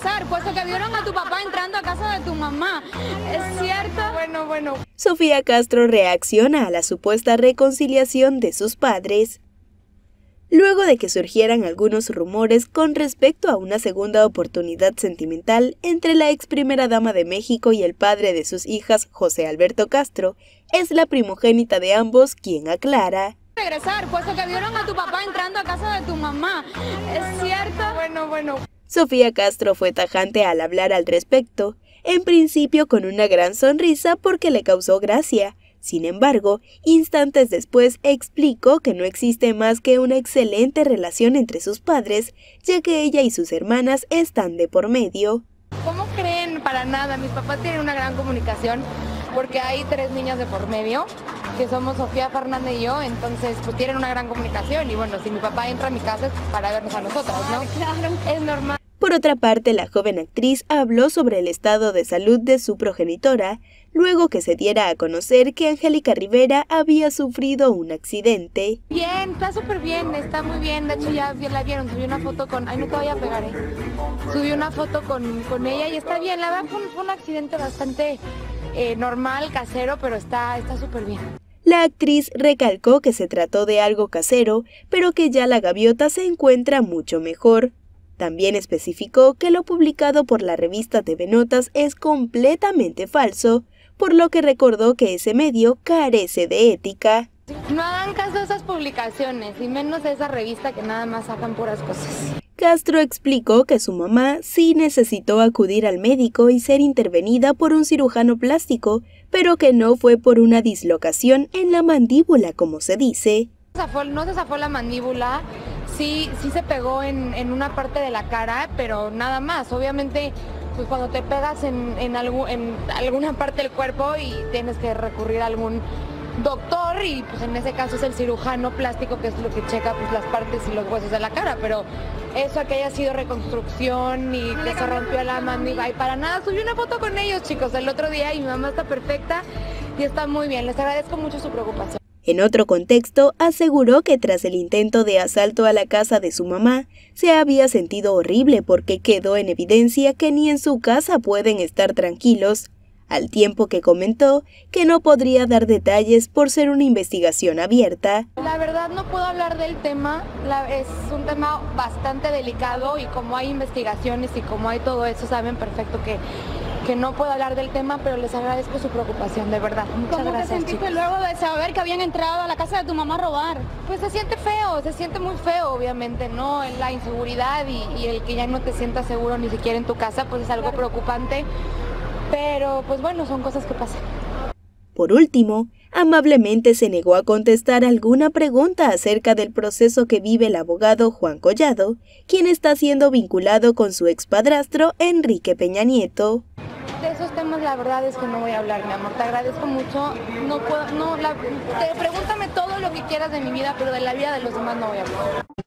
regresar, puesto que vieron a tu papá entrando a casa de tu mamá. ¿Es cierto? Bueno. Sofía Castro reacciona a la supuesta reconciliación de sus padres, luego de que surgieran algunos rumores con respecto a una segunda oportunidad sentimental entre la ex primera dama de México y el padre de sus hijas, José Alberto Castro. Es la primogénita de ambos quien aclara. Regresar, puesto que vieron a tu papá entrando a casa de tu mamá. ¿Es cierto? Bueno. Sofía Castro fue tajante al hablar al respecto, en principio con una gran sonrisa porque le causó gracia. Sin embargo, instantes después explicó que no existe más que una excelente relación entre sus padres, ya que ella y sus hermanas están de por medio. ¿Cómo creen? Para nada, mis papás tienen una gran comunicación porque hay tres niñas de por medio, que somos Sofía, Fernanda y yo, entonces pues tienen una gran comunicación y bueno, si mi papá entra a mi casa es para vernos a nosotros, ¿no? Claro, es normal. Por otra parte, la joven actriz habló sobre el estado de salud de su progenitora, luego que se diera a conocer que Angélica Rivera había sufrido un accidente. Bien, está súper bien, está muy bien, de hecho ya la vieron, subí una foto con... Ay, no te voy a pegar, Subí una foto con ella y está bien, la verdad fue un accidente bastante normal, casero, pero está súper bien. La actriz recalcó que se trató de algo casero, pero que ya la gaviota se encuentra mucho mejor. También especificó que lo publicado por la revista TV Notas es completamente falso, por lo que recordó que ese medio carece de ética. No hagan caso a esas publicaciones, y menos a esa revista que nada más sacan puras cosas. Castro explicó que su mamá sí necesitó acudir al médico y ser intervenida por un cirujano plástico, pero que no fue por una dislocación en la mandíbula, como se dice. No se zafó la mandíbula. Sí se pegó en una parte de la cara, pero nada más. Obviamente, pues cuando te pegas en alguna parte del cuerpo y tienes que recurrir a algún doctor y pues en ese caso es el cirujano plástico, que es lo que checa pues las partes y los huesos de la cara, pero eso que haya sido reconstrucción y que se rompió la mandíbula y para nada. Subí una foto con ellos, chicos, el otro día y mi mamá está perfecta y está muy bien. Les agradezco mucho su preocupación. En otro contexto, aseguró que tras el intento de asalto a la casa de su mamá, se había sentido horrible porque quedó en evidencia que ni en su casa pueden estar tranquilos, al tiempo que comentó que no podría dar detalles por ser una investigación abierta. La verdad no puedo hablar del tema, es un tema bastante delicado y como hay investigaciones y como hay todo eso, saben perfecto que no puedo hablar del tema, pero les agradezco su preocupación, de verdad. Muchas gracias, chicos. ¿Cómo te sentiste luego de saber que habían entrado a la casa de tu mamá a robar? Pues se siente feo, se siente muy feo, obviamente, ¿no? La inseguridad y el que ya no te sientas seguro ni siquiera en tu casa, pues es algo preocupante. Pero, pues bueno, son cosas que pasan. Por último, amablemente se negó a contestar alguna pregunta acerca del proceso que vive el abogado Juan Collado, quien está siendo vinculado con su expadrastro Enrique Peña Nieto. De esos temas la verdad es que no voy a hablar, mi amor, te agradezco mucho, no puedo, pregúntame todo lo que quieras de mi vida, pero de la vida de los demás no voy a hablar.